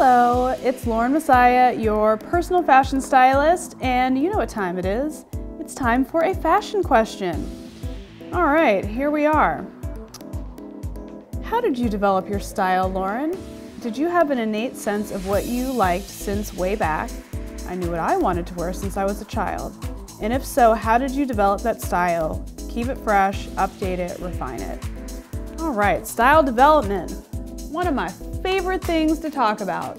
Hello, it's Lauren Messiah, your personal fashion stylist, and you know what time it is. It's time for a fashion question. All right, here we are. How did you develop your style, Lauren? Did you have an innate sense of what you liked since way back? I knew what I wanted to wear since I was a child. And if so, how did you develop that style? Keep it fresh, update it, refine it. All right, style development. One of my favorite things to talk about.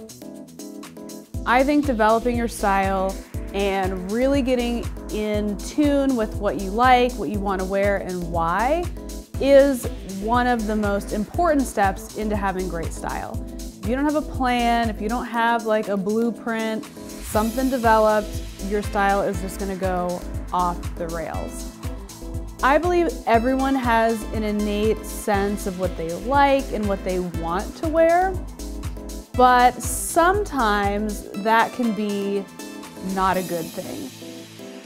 I think developing your style and really getting in tune with what you like, what you want to wear, and why is one of the most important steps into having great style. If you don't have a plan, if you don't have like a blueprint, something developed, your style is just going to go off the rails. I believe everyone has an innate sense of what they like and what they want to wear, but sometimes that can be not a good thing.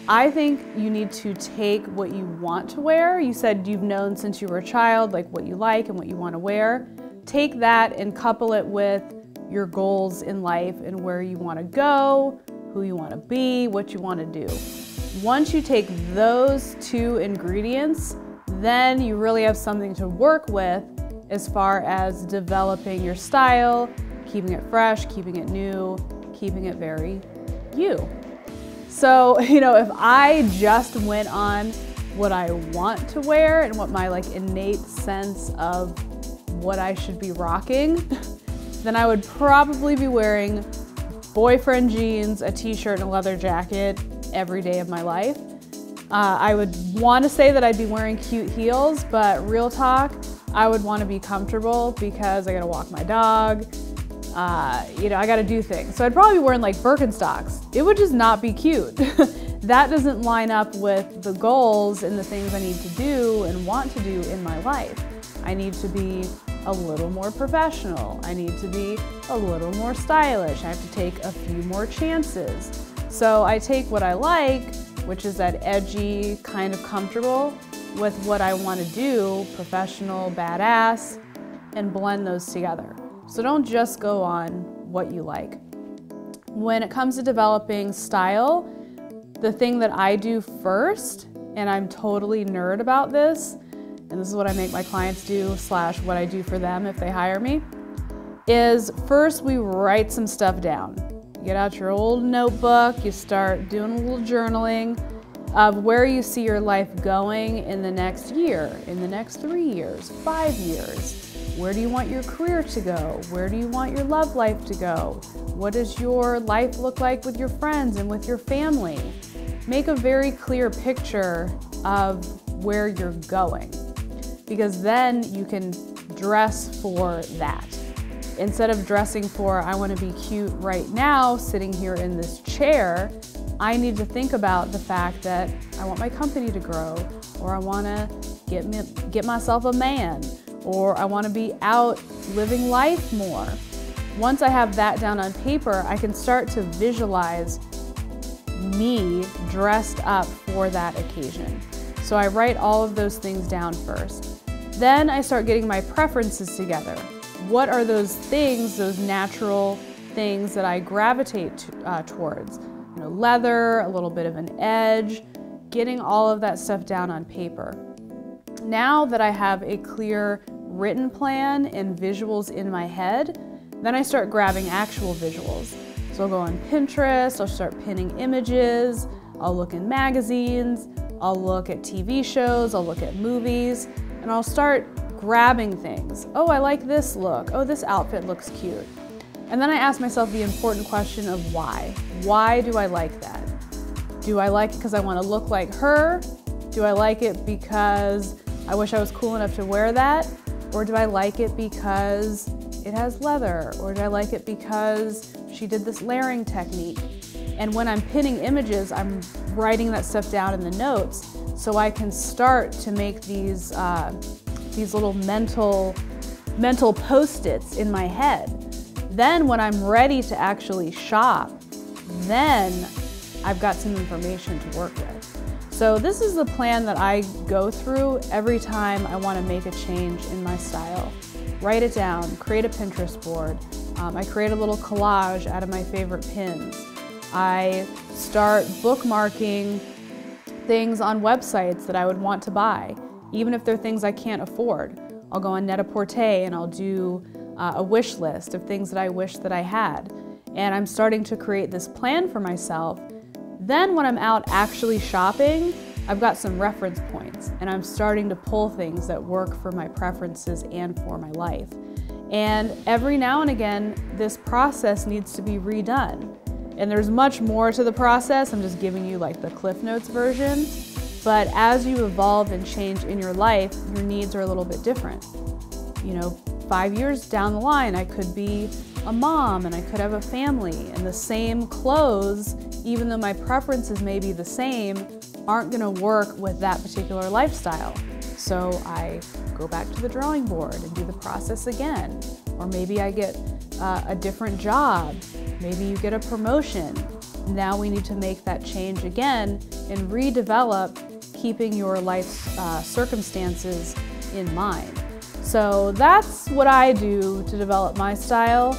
I think you need to take what you want to wear. You said you've known since you were a child, like what you like and what you want to wear. Take that and couple it with your goals in life and where you want to go, who you want to be, what you want to do. Once you take those two ingredients, then you really have something to work with as far as developing your style, keeping it fresh, keeping it new, keeping it very you. So, if I just went on what I want to wear and what my innate sense of what I should be rocking, then I would probably be wearing boyfriend jeans, a t-shirt, and a leather jacket every day of my life. I would want to say that I'd be wearing cute heels, but real talk, I would want to be comfortable because I gotta walk my dog, I gotta do things. So I'd probably be wearing Birkenstocks. It would just not be cute. That doesn't line up with the goals and the things I need to do and want to do in my life. I need to be a little more professional. I need to be a little more stylish. I have to take a few more chances. So I take what I like, which is that edgy, kind of comfortable, with what I want to do, professional, badass, and blend those together. So don't just go on what you like. When it comes to developing style, the thing that I do first, and I'm totally nerd about this, and this is what I make my clients do / what I do for them if they hire me, is first we write some stuff down. Get out your old notebook, you start doing a little journaling of where you see your life going in the next year, in the next 3 years, 5 years. Where do you want your career to go? Where do you want your love life to go? What does your life look like with your friends and with your family? Make a very clear picture of where you're going, because then you can dress for that. Instead of dressing for, I want to be cute right now, sitting here in this chair, I need to think about the fact that I want my company to grow, or I want to get myself a man, or I want to be out living life more. Once I have that down on paper, I can start to visualize me dressed up for that occasion. So I write all of those things down first. Then I start getting my preferences together. What are those things, those natural things that I gravitate towards? Leather, a little bit of an edge, getting all of that stuff down on paper. Now that I have a clear written plan and visuals in my head, then I start grabbing actual visuals. So I'll go on Pinterest, I'll start pinning images, I'll look in magazines, I'll look at TV shows, I'll look at movies, and I'll start grabbing things. Oh, I like this look. Oh, this outfit looks cute. And then I ask myself the important question of why. Why do I like that? Do I like it because I want to look like her? Do I like it because I wish I was cool enough to wear that? Or do I like it because it has leather? Or do I like it because she did this layering technique? And when I'm pinning images, I'm writing that stuff down in the notes so I can start to make these little mental post-its in my head. Then when I'm ready to actually shop, then I've got some information to work with. So this is the plan that I go through every time I want to make a change in my style. Write it down, create a Pinterest board, I create a little collage out of my favorite pins. I start bookmarking things on websites that I would want to buy, even if they're things I can't afford. I'll go on Net-a-Porter and I'll do a wish list of things that I wish that I had. And I'm starting to create this plan for myself. Then when I'm out actually shopping, I've got some reference points and I'm starting to pull things that work for my preferences and for my life. And every now and again, this process needs to be redone. And there's much more to the process. I'm just giving you like the Cliff Notes version. But as you evolve and change in your life, your needs are a little bit different. You know, 5 years down the line, I could be a mom and I could have a family, and the same clothes, even though my preferences may be the same, aren't gonna work with that particular lifestyle. So I go back to the drawing board and do the process again. Or maybe I get a different job. Maybe you get a promotion. Now we need to make that change again and redevelop, keeping your life's circumstances in mind. So that's what I do to develop my style.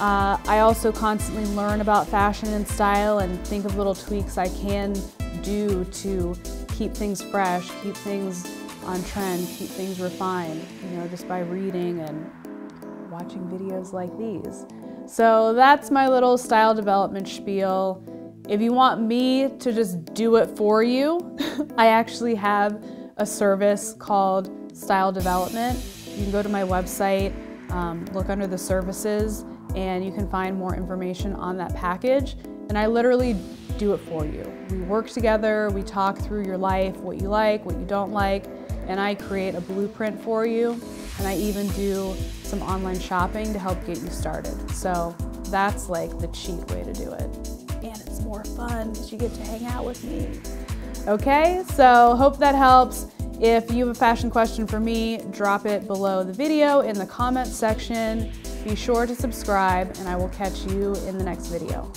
I also constantly learn about fashion and style and think of little tweaks I can do to keep things fresh, keep things on trend, keep things refined, you know, just by reading and watching videos like these. So that's my little style development spiel. If you want me to just do it for you, I actually have a service called Style Development. You can go to my website, look under the services, and you can find more information on that package. And I literally do it for you. We work together, we talk through your life, what you like, what you don't like, and I create a blueprint for you. And I even do some online shopping to help get you started. So that's like the cheat way to do it. And it's more fun because you get to hang out with me. Okay, so hope that helps. If you have a fashion question for me, drop it below the video in the comments section. Be sure to subscribe, and I will catch you in the next video.